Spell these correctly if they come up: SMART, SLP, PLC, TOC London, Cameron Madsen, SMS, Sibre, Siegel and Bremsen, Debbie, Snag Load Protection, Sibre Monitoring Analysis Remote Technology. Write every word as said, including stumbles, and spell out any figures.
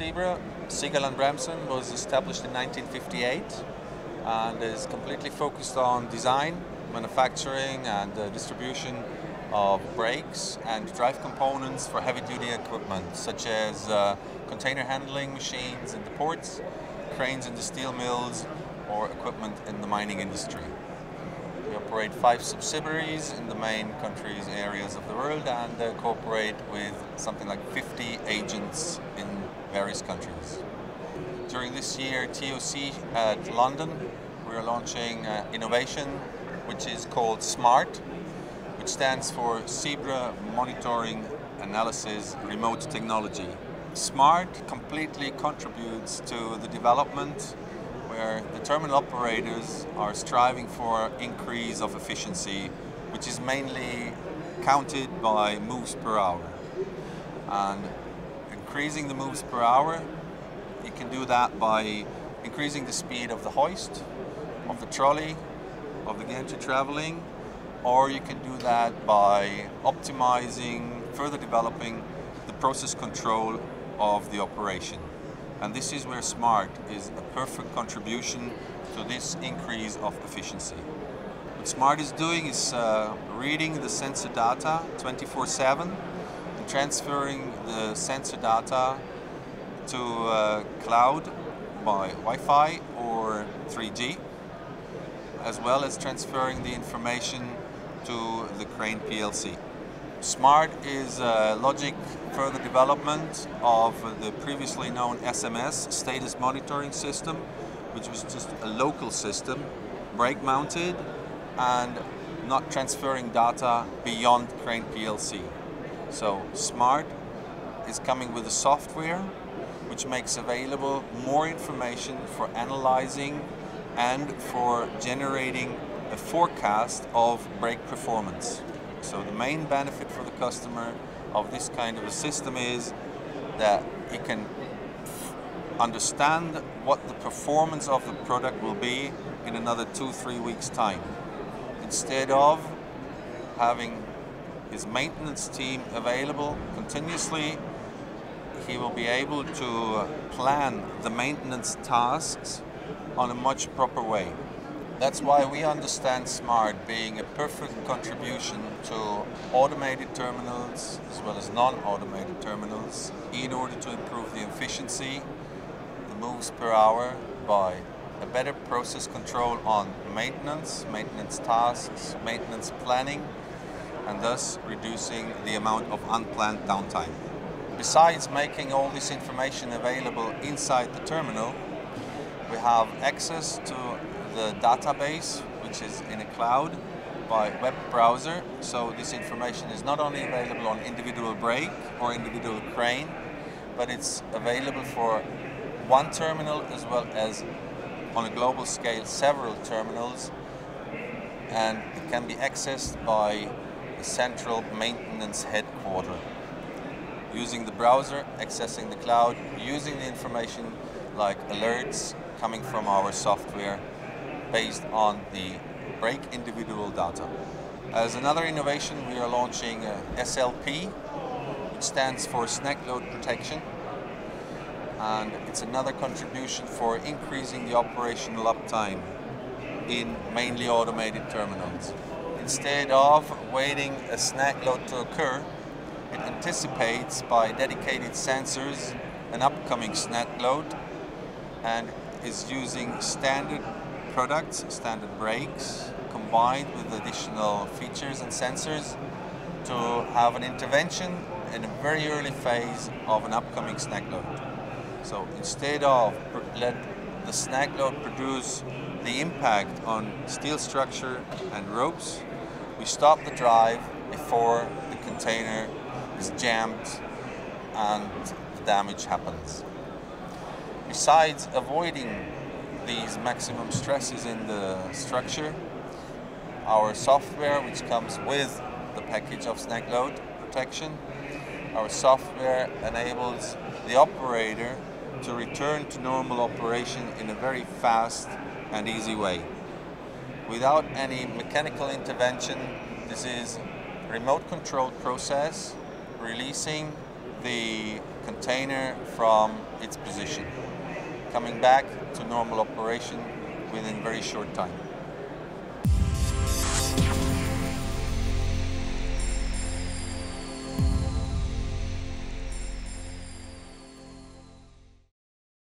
Sibre, Siegel and Bremsen, was established in nineteen fifty-eight and is completely focused on design, manufacturing and uh, distribution of brakes and drive components for heavy-duty equipment, such as uh, container handling machines in the ports, cranes in the steel mills, or equipment in the mining industry. We operate five subsidiaries in the main countries and areas of the world, and uh, cooperate with something like fifty agents in various countries. During this year, T O C at London, we are launching uh, innovation, which is called SMART, which stands for Sibre Monitoring Analysis Remote Technology. SMART completely contributes to the development where the terminal operators are striving for increase of efficiency, which is mainly counted by moves per hour. And increasing the moves per hour, you can do that by increasing the speed of the hoist, of the trolley, of the gantry traveling, or you can do that by optimizing, further developing the process control of the operation. And this is where SMART is a perfect contribution to this increase of efficiency. What SMART is doing is uh, reading the sensor data twenty-four seven and transferring the sensor data to uh, cloud by Wi-Fi or three G, as well as transferring the information to the crane P L C. SMART is a logic further development of the previously known S M S, status monitoring system, which was just a local system, brake mounted and not transferring data beyond crane P L C. So SMART is coming with a software which makes available more information for analyzing and for generating a forecast of brake performance. So the main benefit for the customer of this kind of a system is that he can understand what the performance of the product will be in another two, three weeks time, instead of having his maintenance team available continuously. He will be able to plan the maintenance tasks on a much proper way. That's why we understand SMART being a perfect contribution to automated terminals as well as non-automated terminals in order to improve the efficiency, the moves per hour, by a better process control on maintenance, maintenance tasks, maintenance planning, and thus reducing the amount of unplanned downtime. Besides making all this information available inside the terminal, we have access to the database, which is in a cloud by web browser. So this information is not only available on individual brake or individual crane, but it's available for one terminal as well as on a global scale several terminals, and it can be accessed by the central maintenance headquarters. Using the browser, accessing the cloud, using the information like alerts coming from our software based on the brake individual data. As another innovation, we are launching S L P, which stands for Snag Load Protection, and it's another contribution for increasing the operational uptime in mainly automated terminals. Instead of waiting a snag load to occur, it anticipates by dedicated sensors an upcoming snag load and is using standard products, standard brakes, combined with additional features and sensors to have an intervention in a very early phase of an upcoming snag load. So instead of let the snag load produce the impact on steel structure and ropes, we stop the drive before the container is jammed and the damage happens. Besides avoiding these maximum stresses in the structure, our software, which comes with the package of Snag Load Protection, our software enables the operator to return to normal operation in a very fast and easy way. Without any mechanical intervention, this is a remote controlled process, releasing the container from its position, coming back to normal operation within very short time.